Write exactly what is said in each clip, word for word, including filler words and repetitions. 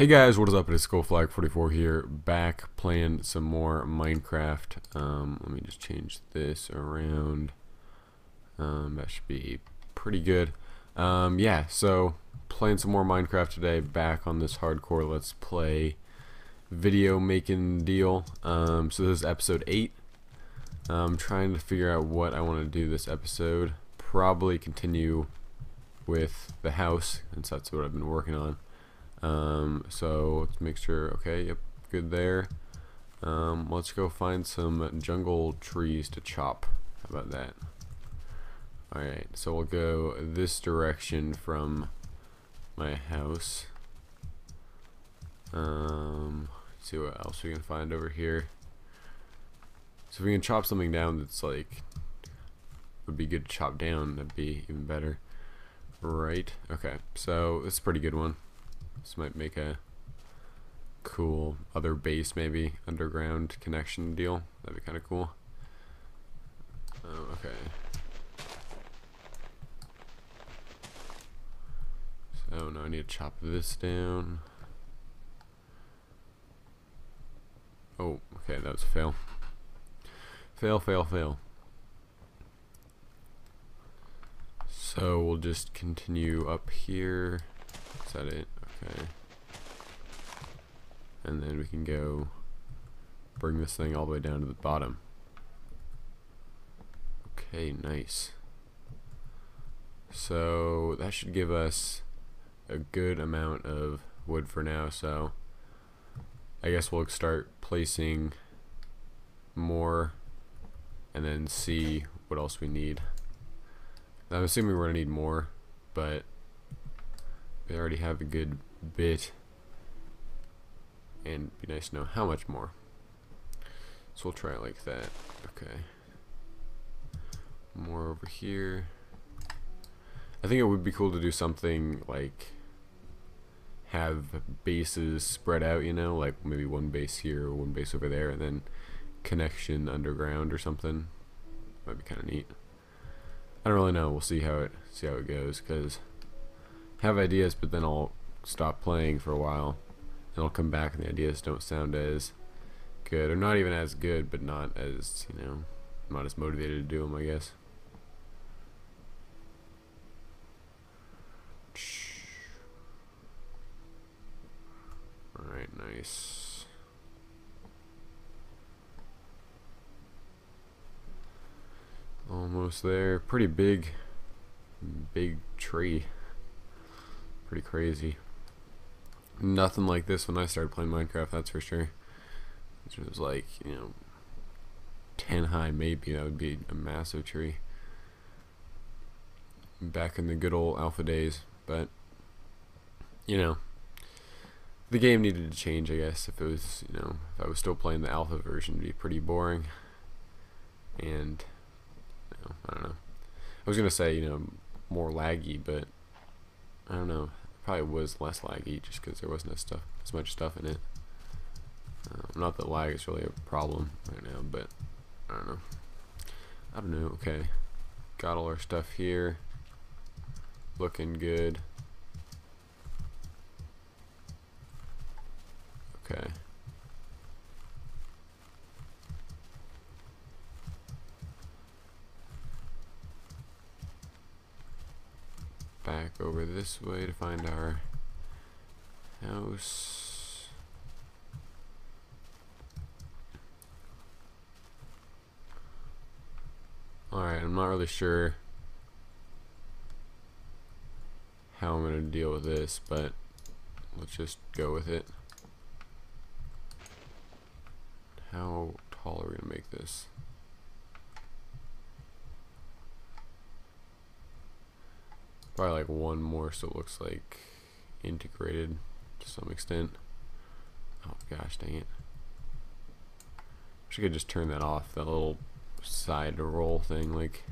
Hey guys, what is up? It is SkullFlag forty-four here, back playing some more Minecraft. Um, let me just change this around. Um, that should be pretty good. Um, yeah, so playing some more Minecraft today, back on this hardcore let's play video making deal. Um, so this is episode eight. I'm trying to figure out what I want to do this episode. Probably continue with the house, since that's what I've been working on. Um, so let's make sure, okay, yep, good there. Um, let's go find some jungle trees to chop. How about that? Alright, so we'll go this direction from my house. Um, see what else we can find over here. So if we can chop something down that's like, would be good to chop down, that'd be even better. Right, okay, so this is a pretty good one. This might make a cool other base, maybe underground connection deal. That'd be kind of cool. Oh, okay. So now I need to chop this down. Oh, okay, that was a fail. Fail, fail, fail. So we'll just continue up here. Is that it? Okay, and then we can go bring this thing all the way down to the bottom. Okay, nice. So that should give us a good amount of wood for now, so I guess we'll start placing more and then see what else we need. I'm assuming we're gonna need more, but we already have a good bit, and it'd be nice to know how much more. So we'll try it like that. Okay, more over here. I think it would be cool to do something like have bases spread out, you know, like maybe one base here or one base over there, and then connection underground or something. Might be kind of neat. I don't really know. We'll see how it see how it goes, because I have ideas, but then I'll stop playing for a while, and I'll come back and the ideas don't sound as good, or not even as good, but not as, you know, I'm not as motivated to do them, I guess. Alright, nice. Almost there. Pretty big, big tree. Pretty crazy. Nothing like this when I started playing Minecraft, that's for sure. Which was like, you know, ten high maybe. That would be a massive tree. Back in the good old alpha days, but you know, the game needed to change, I guess. If it was, you know, if I was still playing the alpha version, it'd be pretty boring. And you know, I don't know. I was gonna say, you know, more laggy, but I don't know. Probably was less laggy just because there wasn't as stuff as much stuff in it. Uh, not that lag is really a problem right now, but I don't know. I don't know. Okay, got all our stuff here, looking good. Okay. Back over this way to find our house. Alright, I'm not really sure how I'm going to deal with this, but let's just go with it. How tall are we going to make this? Probably like one more, so it looks like integrated to some extent. Oh gosh, dang it. I wish I could just turn that off, that little side roll thing. Like,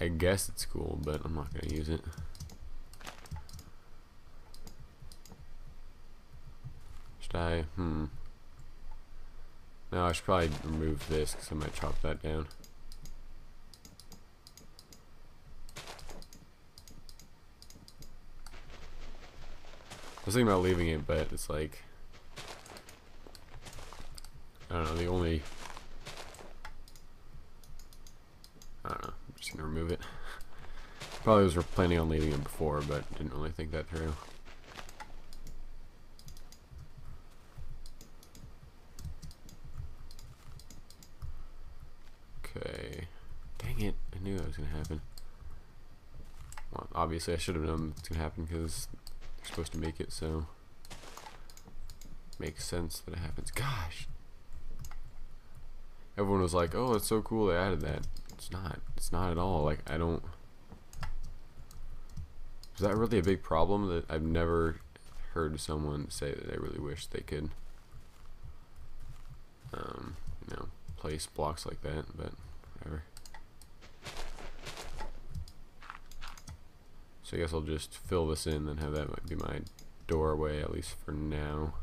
I guess it's cool, but I'm not going to use it. Should I? Hmm. No, I should probably remove this because I might chop that down. was thinking about leaving it, but it's like, I don't know, the only, I don't know, I'm just gonna remove it. Probably was planning on leaving it before, but didn't really think that through. Okay. Dang it, I knew that was gonna happen. Well, obviously I should have known it's gonna happen because they're supposed to make it, so makes sense that it happens. Gosh. Everyone was like, oh, it's so cool they added that. It's not. It's not at all. Like, I don't. Is that really a big problem that I've never heard someone say that they really wish they could um, you know, place blocks like that, but whatever. So I guess I'll just fill this in and have that be my doorway, at least for now.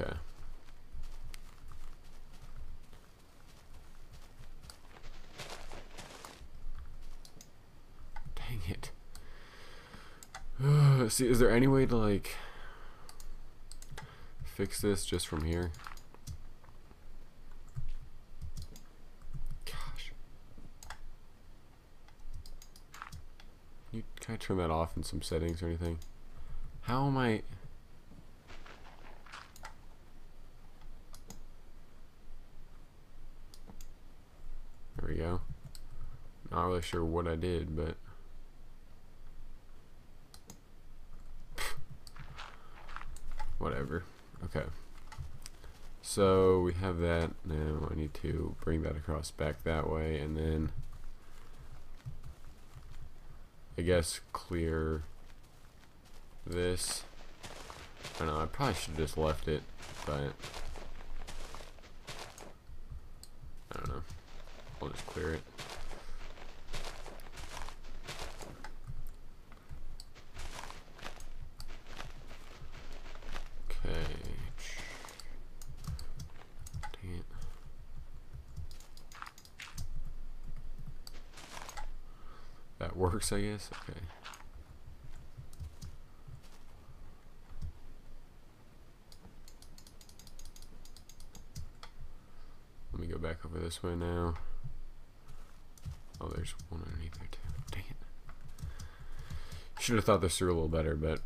Okay. Dang it. Uh, see, is there any way to like fix this just from here? Gosh. You can I turn that off in some settings or anything? How am I? There we go. Not really sure what I did, but whatever. Okay. So we have that now. I need to bring that across back that way, and then I guess clear this. I don't know. I probably should have just left it, but I don't know. I'll just clear it. Okay. Dang it. That works, I guess. Okay. Let me go back over this way now. Oh, there's one underneath there too. Dang it. Should have thought this through a little better, but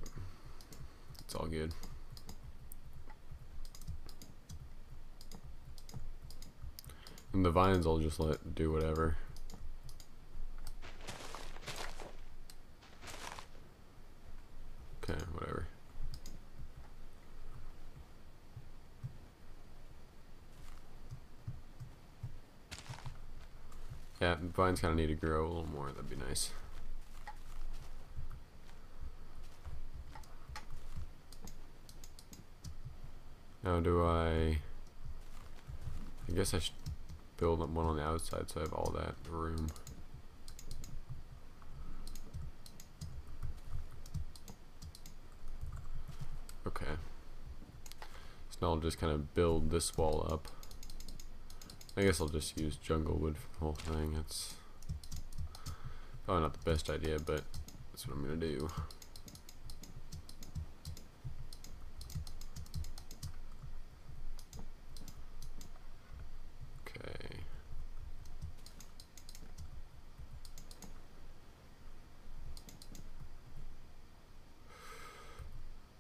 it's all good. And the vines I'll just let do whatever. Okay, whatever. Yeah, vines kind of need to grow a little more. That'd be nice. Now do I... I guess I should build one on the outside so I have all that room. Okay. So now I'll just kind of build this wall up. I guess I'll just use jungle wood for the whole thing. It's probably not the best idea, but that's what I'm gonna do. Okay.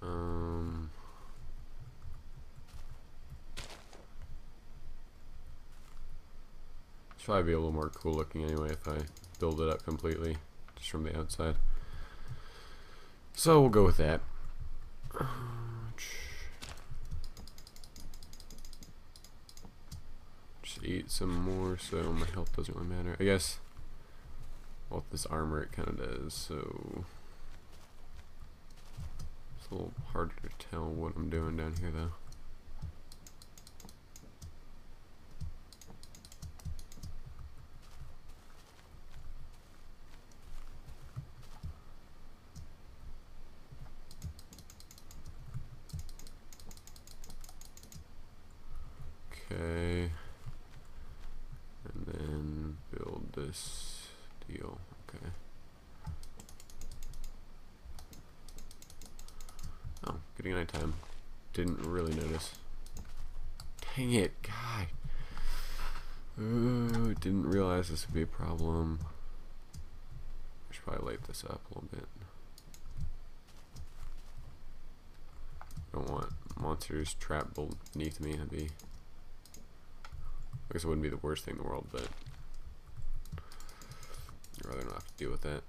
Um. Probably be a little more cool looking anyway if I build it up completely just from the outside, so we'll go with that. Just eat some more, so my health doesn't really matter, I guess. Well, with this armor it kind of does, so it's a little harder to tell what I'm doing down here though. Okay, and then build this deal. Okay. sleeping at nighttime. Didn't really notice. Dang it, God. Ooh, didn't realize this would be a problem. I should probably light this up a little bit. Don't want monsters trapped beneath me. That'd be, I guess it wouldn't be the worst thing in the world, but I'd rather not have to deal with that.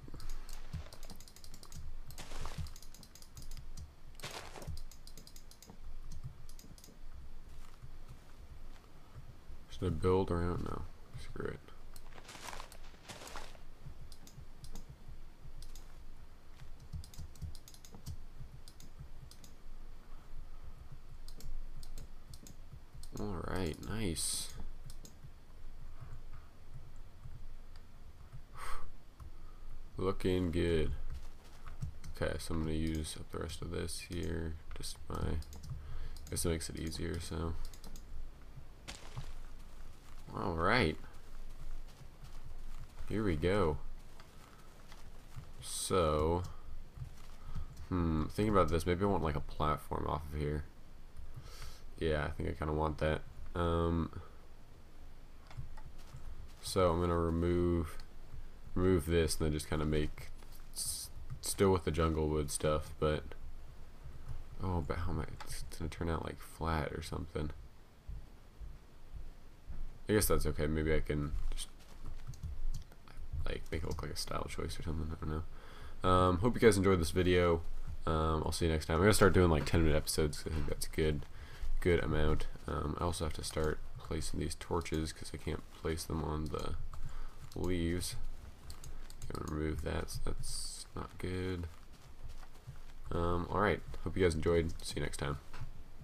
Should I build around? No, screw it. Alright, nice. Looking good. Okay, so I'm gonna use up the rest of this here. Just my, I guess it makes it easier, so. Alright. Here we go. So, hmm, thinking about this, maybe I want like a platform off of here. Yeah, I think I kind of want that. Um, so I'm gonna remove remove this and then just kind of make s still with the jungle wood stuff, but oh, but how am I? It's gonna turn out like flat or something. I guess that's okay. Maybe I can just like make it look like a style choice or something. I don't know. Um, hope you guys enjoyed this video. Um, I'll see you next time. I'm gonna start doing like ten minute episodes because I think that's good. good amount. Um, I also have to start placing these torches because I can't place them on the leaves. I'm gonna remove that, so that's not good. Um, alright, hope you guys enjoyed. See you next time.